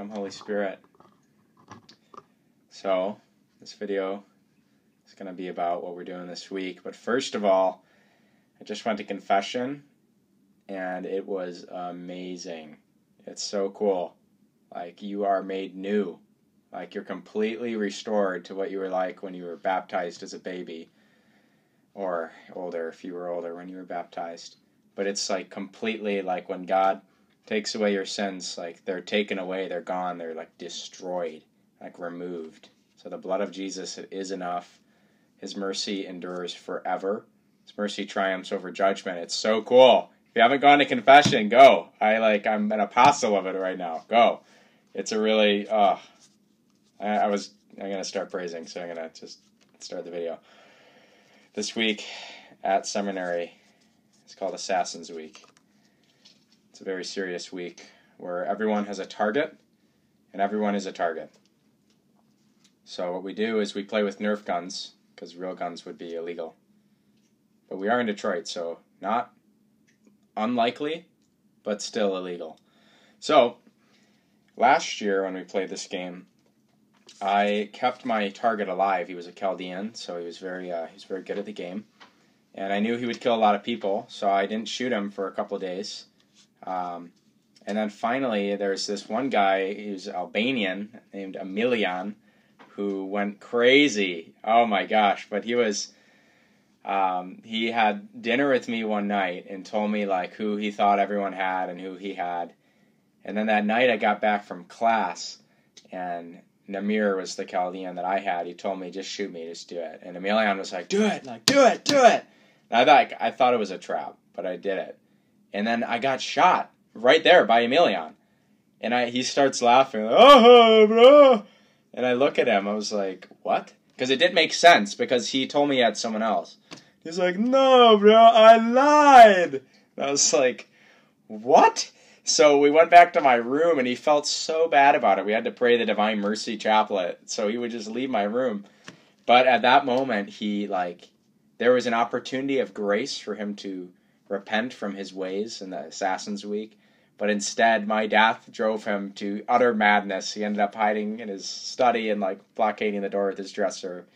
Come Holy Spirit. So, this video is going to be about what we're doing this week. But first of all, I just went to confession, and it was amazing. It's so cool. Like, you are made new. Like, you're completely restored to what you were like when you were baptized as a baby. Or older, if you were older when you were baptized. But it's, like, completely, like, when God takes away your sins, like, they're taken away, they're gone, they're, like, destroyed, like, removed. So the blood of Jesus is enough. His mercy endures forever. His mercy triumphs over judgment. It's so cool. If you haven't gone to confession, go. I'm an apostle of it right now. Go. It's a really, I'm going to start praising, so I'm going to just start the video. This week at seminary, it's called Assassin's Week. It's a very serious week where everyone has a target, and everyone is a target. So what we do is we play with Nerf guns, because real guns would be illegal. But we are in Detroit, so not unlikely, but still illegal. So, last year when we played this game, I kept my target alive. He was a Chaldean, so he was very good at the game. And I knew he would kill a lot of people, so I didn't shoot him for a couple of days. And then finally, there's this one guy who's Albanian named Emilian, who went crazy. Oh my gosh! But he was, he had dinner with me one night and told me like who he thought everyone had and who he had. And then that night I got back from class, and Namir was the Chaldean that I had. He told me, just shoot me, just do it. And Emilian was like, do it, like, do it, do it. And I thought it was a trap, but I did it. And then I got shot right there by Emilian. And he starts laughing, like, oh, bro. And I look at him, I was like, what? Because it didn't make sense, because he told me he had someone else. He's like, no, bro, I lied. And I was like, what? So we went back to my room, and he felt so bad about it. We had to pray the Divine Mercy Chaplet, so he would just leave my room. But at that moment, there was an opportunity of grace for him to repent from his ways in the Assassin's Week. But instead, my death drove him to utter madness. He ended up hiding in his study and, blockading the door with his dresser.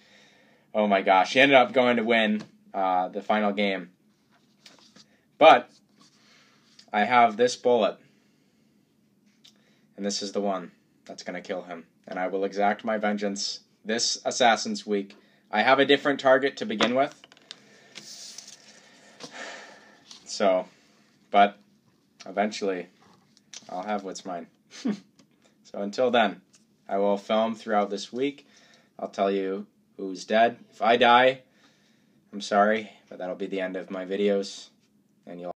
Oh, my gosh. He ended up going to win the final game. But I have this bullet, and this is the one that's going to kill him, and I will exact my vengeance this Assassin's Week. I have a different target to begin with, so, but eventually I'll have what's mine. So until then, I will film throughout this week. I'll tell you who's dead. If I die, I'm sorry, but that'll be the end of my videos, and you'll